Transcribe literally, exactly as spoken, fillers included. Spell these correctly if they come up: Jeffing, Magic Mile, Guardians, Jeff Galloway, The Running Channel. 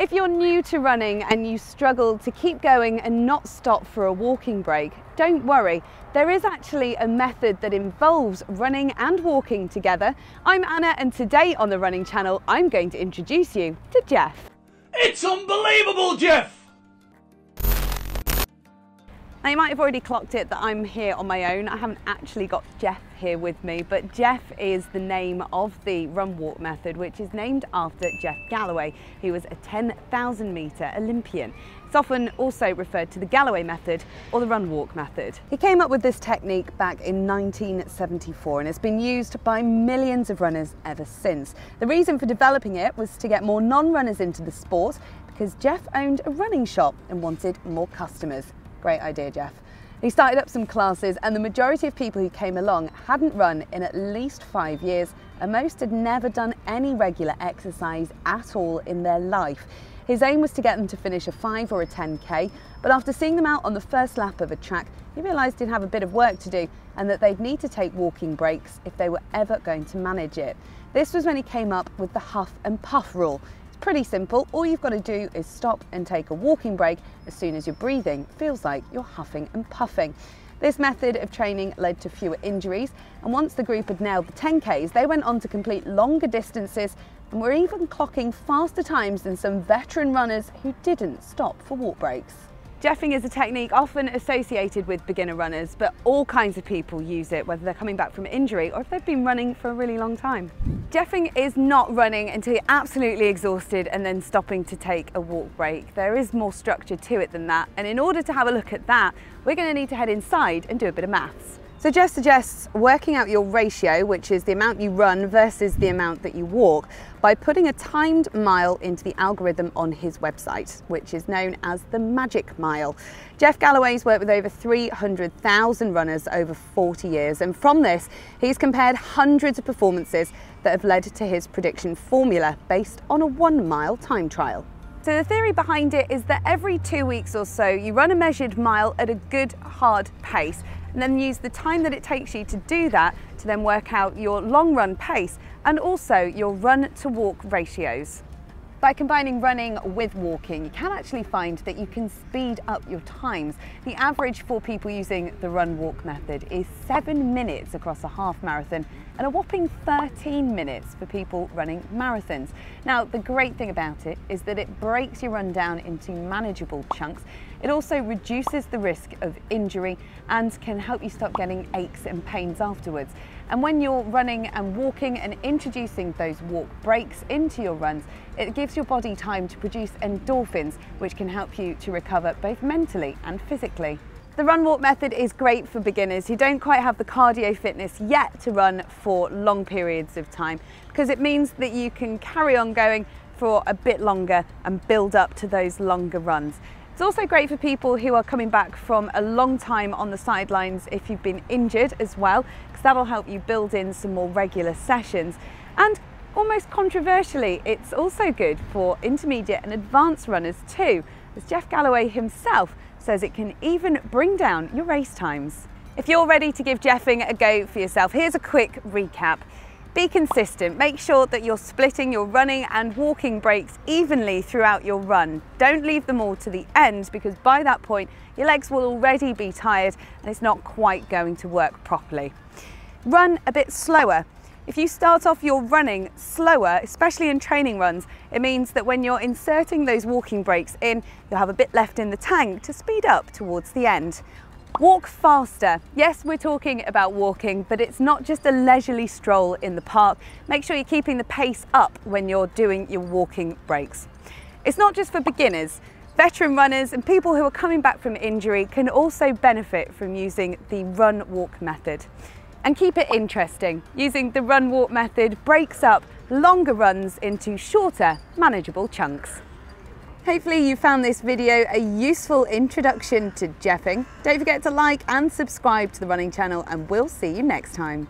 If you're new to running and you struggle to keep going and not stop for a walking break, don't worry. There is actually a method that involves running and walking together. I'm Anna, and today on The Running Channel, I'm going to introduce you to Jeff. It's unbelievable, Jeff! Now, you might have already clocked it that I'm here on my own. I haven't actually got Jeff here with me, but Jeff is the name of the run walk method, which is named after Jeff Galloway, who was a ten thousand metre Olympian. It's often also referred to the Galloway method or the run walk method. He came up with this technique back in nineteen seventy-four, and it's been used by millions of runners ever since. The reason for developing it was to get more non-runners into the sport, because Jeff owned a running shop and wanted more customers. Great idea, Jeff. He started up some classes, and the majority of people who came along hadn't run in at least five years, and most had never done any regular exercise at all in their life. His aim was to get them to finish a five or a ten K, but after seeing them out on the first lap of a track, he realised he'd have a bit of work to do and that they'd need to take walking breaks if they were ever going to manage it. This was when he came up with the huff and puff rule. Pretty simple. All you've got to do is stop and take a walking break as soon as your breathing feels like you're huffing and puffing. This method of training led to fewer injuries, and once the group had nailed the ten Ks, they went on to complete longer distances and were even clocking faster times than some veteran runners who didn't stop for walk breaks. Jeffing is a technique often associated with beginner runners, but all kinds of people use it, whether they're coming back from injury or if they've been running for a really long time. Jeffing is not running until you're absolutely exhausted and then stopping to take a walk break. There is more structure to it than that, and in order to have a look at that, we're going to need to head inside and do a bit of maths. So Jeff suggests working out your ratio, which is the amount you run versus the amount that you walk, by putting a timed mile into the algorithm on his website, which is known as the Magic Mile. Jeff Galloway's worked with over three hundred thousand runners over forty years, and from this, he's compared hundreds of performances that have led to his prediction formula based on a one-mile time trial. So the theory behind it is that every two weeks or so, you run a measured mile at a good, hard pace, and then use the time that it takes you to do that to then work out your long run pace and also your run to walk ratios. By combining running with walking, you can actually find that you can speed up your times. The average for people using the run walk method is seven minutes across a half marathon and a whopping thirteen minutes for people running marathons. Now, the great thing about it is that it breaks your run down into manageable chunks. It also reduces the risk of injury and can help you stop getting aches and pains afterwards. And when you're running and walking and introducing those walk breaks into your runs, it gives your body time to produce endorphins, which can help you to recover both mentally and physically. The run walk method is great for beginners who don't quite have the cardio fitness yet to run for long periods of time, because it means that you can carry on going for a bit longer and build up to those longer runs. It's also great for people who are coming back from a long time on the sidelines if you've been injured as well, because that'll help you build in some more regular sessions. And almost controversially, it's also good for intermediate and advanced runners too, as Jeff Galloway himself says it can even bring down your race times. If you're ready to give Jeffing a go for yourself, here's a quick recap. Be consistent. Make sure that you're splitting your running and walking breaks evenly throughout your run. Don't leave them all to the end, because by that point your legs will already be tired and it's not quite going to work properly. Run a bit slower. If you start off your running slower, especially in training runs, it means that when you're inserting those walking breaks in, you'll have a bit left in the tank to speed up towards the end. Walk faster. Yes, we're talking about walking, but it's not just a leisurely stroll in the park. Make sure you're keeping the pace up when you're doing your walking breaks. It's not just for beginners. Veteran runners and people who are coming back from injury can also benefit from using the run walk method. And keep it interesting. Using the run walk method breaks up longer runs into shorter, manageable chunks. Hopefully you found this video a useful introduction to Jeffing. Don't forget to like and subscribe to the Running Channel, and we'll see you next time.